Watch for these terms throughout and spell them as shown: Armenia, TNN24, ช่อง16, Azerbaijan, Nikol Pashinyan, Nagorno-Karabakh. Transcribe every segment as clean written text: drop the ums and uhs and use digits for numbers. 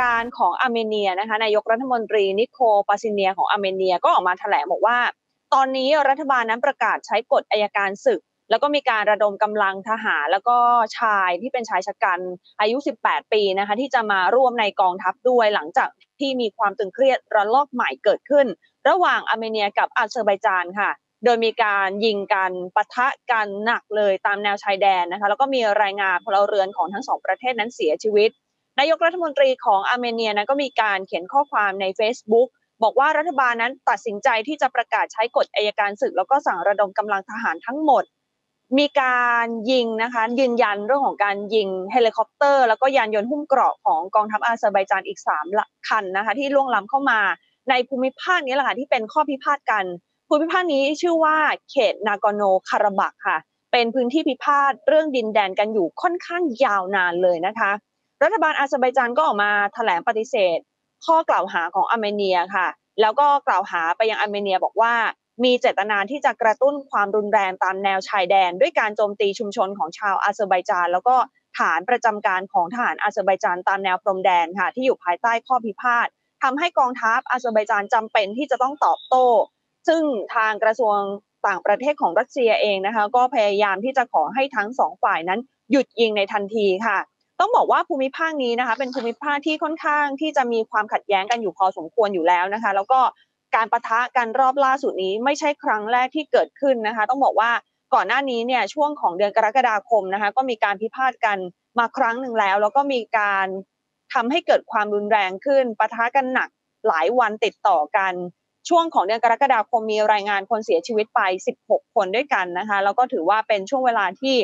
การของอาร์เมเนียนะคะนายกรัฐมนตรีนิโคปาซิเนียของอาร์เมเนียก็ออกมาแถลงบอกว่าตอนนี้รัฐบาลนั้นประกาศใช้กฎอัยการศึกแล้วก็มีการระดมกำลังทหารแล้วก็ชายที่เป็นชายชะกันอายุ18ปีนะคะที่จะมาร่วมในกองทัพด้วยหลังจากที่มีความตึงเครียดระลอกใหม่เกิดขึ้นระหว่างอาร์เมเนียกับอาเซอร์ไบจานค่ะโดยมีการยิงกันปะทะกันหนักเลยตามแนวชายแดนนะคะแล้วก็มีรายงานพลเรือนของทั้งสองประเทศนั้นเสียชีวิตนายกรัฐมนตรีของอาร์เมเนียนั้นก็มีการเขียนข้อความใน Facebook บอกว่ารัฐบาลนั้นตัดสินใจที่จะประกาศใช้กฎอัยการศึกแล้วก็สั่งระดมกำลังทหารทั้งหมดมีการยิงนะคะยืนยันเรื่องของการยิงเฮลิคอปเตอร์แล้วก็ยานยนต์หุ้มเกราะของกองทัพอาเซอร์ไบจานอีก3คันนะคะที่ล่วงล้ำเข้ามาในภูมิภาคนี้แหละค่ะที่เป็นข้อพิพาทกันภูมิภาคนี้ชื่อว่าเขตนากอร์โนคาราบัคค่ะเป็นพื้นที่พิพาทเรื่องดินแดนกันอยู่ค่อนข้างยาวนานเลยนะคะรัฐบาลอาเซอร์ไบจานก็ออกมาแถลงปฏิเสธข้อกล่าวหาของอาร์เมเนียค่ะแล้วก็กล่าวหาไปยังอาร์เมเนียบอกว่ามีเจตนาที่จะกระตุ้นความรุนแรงตามแนวชายแดนด้วยการโจมตีชุมชนของชาวอาเซอร์ไบจานแล้วก็ฐานประจำการของทหารอาเซอร์ไบจานตามแนวพรมแดนค่ะที่อยู่ภายใต้ข้อพิพาททำให้กองทัพอาเซอร์ไบจานจำเป็นที่จะต้องตอบโต้ซึ่งทางกระทรวงต่างประเทศของรัสเซียเองนะคะก็พยายามที่จะขอให้ทั้งสองฝ่ายนั้นหยุดยิงในทันทีค่ะต้องบอกว่าภูมิภาคนี้นะคะเป็นภูมิภาคที่ค่อนข้างที่จะมีความขัดแย้งกันอยู่พอสมควรอยู่แล้วนะคะแล้วก็การปะทะกันรอบล่าสุดนี้ไม่ใช่ครั้งแรกที่เกิดขึ้นนะคะต้องบอกว่าก่อนหน้านี้เนี่ยช่วงของเดือนกรกฎาคมนะคะก็มีการพิพาทกันมาครั้งหนึ่งแล้วแล้วก็มีการทำให้เกิดความรุนแรงขึ้นปะทะกันหนักหลายวันติดต่อกันช่วงของเดือนกรกฎาคมมีรายงานคนเสียชีวิตไป16คนด้วยกันนะคะแล้วก็ถือว่าเป็นช่วงเวลาที่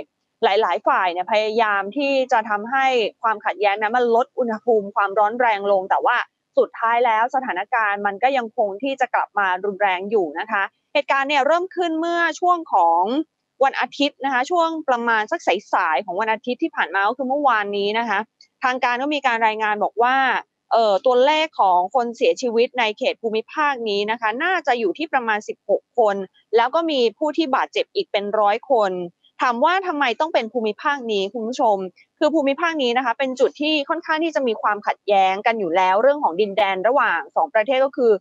หลายๆฝ่ายเนี่ยพยายามที่จะทำให้ความขัดแย้งนั้นมันลดอุณหภูมิความร้อนแรงลงแต่ว่าสุดท้ายแล้วสถานการณ์มันก็ยังคงที่จะกลับมารุนแรงอยู่นะคะเหตุการณ์เนี่ยเริ่มขึ้นเมื่อช่วงของวันอาทิตย์นะคะช่วงประมาณสักสายๆของวันอาทิตย์ที่ผ่านมาก็คือเมื่อวานนี้นะคะทางการก็มีการรายงานบอกว่าตัวเลขของคนเสียชีวิตในเขตภูมิภาคนี้นะคะน่าจะอยู่ที่ประมาณ16คนแล้วก็มีผู้ที่บาดเจ็บอีกเป็น100คนถามว่าทำไมต้องเป็นภูมิภาคนี้คุณผู้ชมคือภูมิภาคนี้นะคะเป็นจุดที่ค่อนข้างที่จะมีความขัดแย้งกันอยู่แล้วเรื่องของดินแดนระหว่าง2ประเทศก็คือ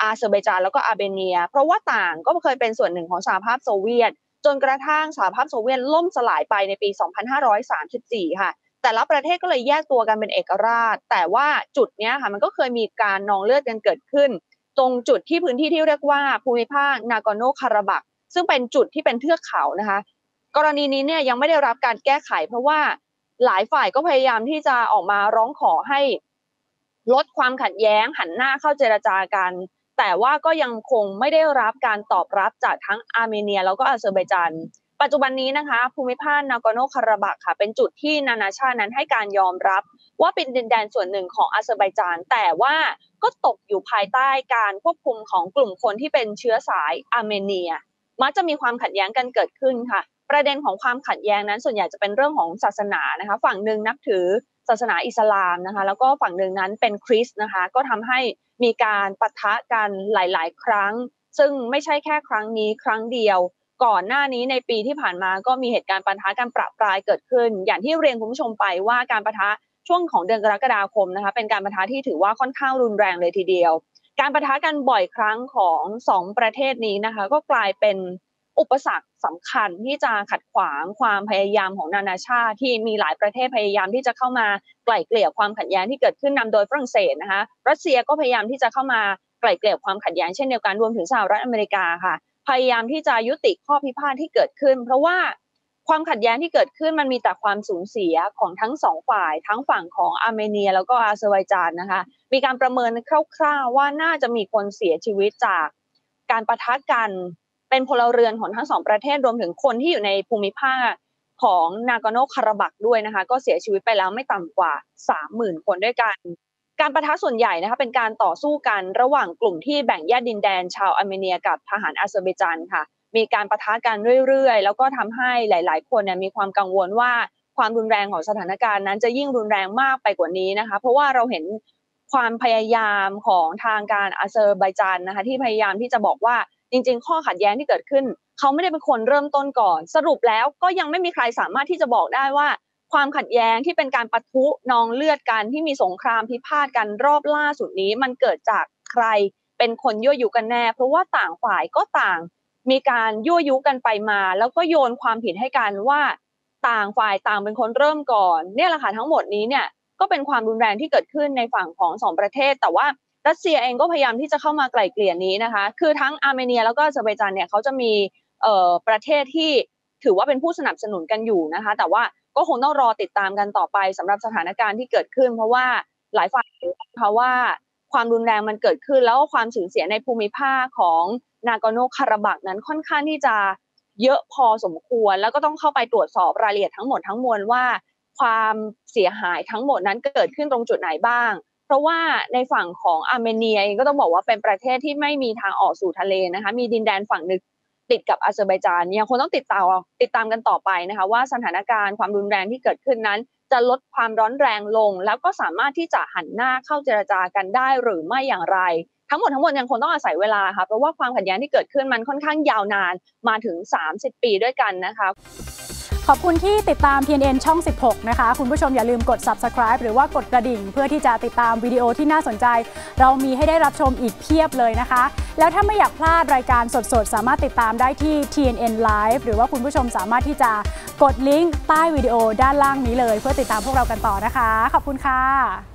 อาเซอร์ไบจานแล้วก็อาร์เมเนียเพราะว่าต่างก็เคยเป็นส่วนหนึ่งของสหภาพโซเวียตจนกระทั่งสหภาพโซเวียตล่มสลายไปในปี2534ค่ะแต่ละประเทศก็เลยแยกตัวกันเป็นเอกราชแต่ว่าจุดเนี้ยค่ะมันก็เคยมีการนองเลือดกันเกิดขึ้นตรงจุดที่พื้นที่ที่เรียกว่าภูมิภาคนากอร์โนคาราบัคซึ่งเป็นจุดที่เป็นเทือกเขานะคะกรณีนี้เนี่ยยังไม่ได้รับการแก้ไขเพราะว่าหลายฝ่ายก็พยายามที่จะออกมาร้องขอให้ลดความขัดแย้งหันหน้าเข้าเจรจากันแต่ว่าก็ยังคงไม่ได้รับการตอบรับจากทั้งอาร์เมเนียแล้วก็อาเซอร์ไบจานปัจจุบันนี้นะคะภูมิภาคนากอร์โนคาราบัคค่ะเป็นจุดที่นานาชาตินั้นให้การยอมรับว่าเป็นดินแดนส่วนหนึ่งของอาเซอร์ไบจานแต่ว่าก็ตกอยู่ภายใต้การควบคุมของกลุ่มคนที่เป็นเชื้อสายอาร์เมเนียมักจะมีความขัดแย้งกันเกิดขึ้นค่ะประเด็นของความขัดแย้งนั้นส่วนใหญ่จะเป็นเรื่องของศาสนานะคะฝั่งหนึ่งนับถือศาสนาอิสลามนะคะแล้วก็ฝั่งหนึ่งนั้นเป็นคริสต์นะคะก็ทำให้มีการปะทะกันหลายๆครั้งซึ่งไม่ใช่แค่ครั้งนี้ครั้งเดียวก่อนหน้านี้ในปีที่ผ่านมาก็มีเหตุการณ์ปะทะกันประปรายเกิดขึ้นอย่างที่เรียนคุณผู้ชมไปว่าการปะทะช่วงของเดือนกรกฎาคมนะคะเป็นการปะทะที่ถือว่าค่อนข้างรุนแรงเลยทีเดียวการปะทะกันบ่อยครั้งของ2ประเทศนี้นะคะก็กลายเป็นอุปสรรคสำคัญที่จะขัดขวางความพยายามของนานาชาติที่มีหลายประเทศพยายามที่จะเข้ามาไกล่เกลี่ยความขัดแย้งที่เกิดขึ้นนำโดยฝรั่งเศสนะคะรัสเซียก็พยายามที่จะเข้ามาไกล่เกลี่ยความขัดแย้งเช่นเดียวกันรวมถึงสหรัฐอเมริกาค่ะพยายามที่จะยุติข้อพิพาทที่เกิดขึ้นเพราะว่าความขัดแย้งที่เกิดขึ้นมันมีแต่ความสูญเสียของทั้งสองฝ่ายทั้งฝั่งของอาร์เมเนียแล้วก็อาเซอร์ไบจานนะคะมีการประเมินคร่าวๆว่าน่าจะมีคนเสียชีวิตจากการปะทะกันเป็นพลเรือนของทั้งสองประเทศรวมถึงคนที่อยู่ในภูมิภาคของนากอร์โนคาราบัคด้วยนะคะก็เสียชีวิตไปแล้วไม่ต่ำกว่า 30,000 คนด้วยกันการปะทะส่วนใหญ่นะคะเป็นการต่อสู้กันระหว่างกลุ่มที่แบ่งแยกดินแดนชาวอาร์เมเนียกับทหารอาเซอร์ไบจานค่ะมีการปะทะกันเรื่อยๆแล้วก็ทำให้หลายๆคนเนี่ยมีความกังวลว่าความรุนแรงของสถานการณ์นั้นจะยิ่งรุนแรงมากไปกว่านี้นะคะเพราะว่าเราเห็นความพยายามของทางการอาเซอร์ไบจานนะคะที่พยายามที่จะบอกว่าจริงๆข้อขัดแย้งที่เกิดขึ้นเขาไม่ได้เป็นคนเริ่มต้นก่อนสรุปแล้วก็ยังไม่มีใครสามารถที่จะบอกได้ว่า ความขัดแย้งที่เป็นการปะทุนองเลือดกันที่มีสงครามพิพาทกันรอบล่าสุดนี้มันเกิดจากใครเป็นคนยั่วยุกันแน่เพราะว่าต่างฝ่ายก็ต่างมีการยั่วยุกันไปมาแล้วก็โยนความผิดให้กันว่าต่างฝ่ายต่างเป็นคนเริ่มก่อนเนี่ยแหละค่ะทั้งหมดนี้เนี่ยก็เป็นความรุนแรงที่เกิดขึ้นในฝั่งของ2ประเทศแต่ว่ารัสเซียเองก็พยายามที่จะเข้ามาไกล่เกลี่ยนี้นะคะคือทั้งอาร์เมเนียแล้วก็อาเซอร์ไบจานเนี่ยเขาจะมีประเทศที่ถือว่าเป็นผู้สนับสนุนกันอยู่นะคะแต่ว่าก็คงต้องรอติดตามกันต่อไปสำหรับสถานการณ์ที่เกิดขึ้นเพราะว่าหลายฝ่ายรู้นะคะว่าความรุนแรงมันเกิดขึ้นแล้วความสูญเสียในภูมิภาคของนากอโนคาราบักนั้นค่อนข้างที่จะเยอะพอสมควรแล้วก็ต้องเข้าไปตรวจสอบรายละเอียดทั้งหมดทั้งมวลว่าความเสียหายทั้งหมดนั้นเกิดขึ้นตรงจุดไหนบ้างเพราะว่าในฝั่งของอาร์เมเนียเองก็ต้องบอกว่าเป็นประเทศที่ไม่มีทางออกสู่ทะเลนะคะมีดินแดนฝั่งนึงติดกับอาเซอร์ไบจานยังคงต้องติดตามกันต่อไปนะคะว่าสถานการณ์ความรุนแรงที่เกิดขึ้นนั้นจะลดความร้อนแรงลงแล้วก็สามารถที่จะหันหน้าเข้าเจรจากันได้หรือไม่อย่างไรทั้งหมดยังคงต้องอาศัยเวลาค่ะเพราะว่าความขัดแย้งที่เกิดขึ้นมันค่อนข้างยาวนานมาถึง30 ปีด้วยกันนะคะขอบคุณที่ติดตาม TNN ช่อง 16 นะคะคุณผู้ชมอย่าลืมกด subscribe หรือว่ากดกระดิ่งเพื่อที่จะติดตามวิดีโอที่น่าสนใจเรามีให้ได้รับชมอีกเพียบเลยนะคะแล้วถ้าไม่อยากพลาดรายการสดๆสามารถติดตามได้ที่ TNN Live หรือว่าคุณผู้ชมสามารถที่จะกดลิงก์ใต้วิดีโอด้านล่างนี้เลยเพื่อติดตามพวกเรากันต่อนะคะขอบคุณค่ะ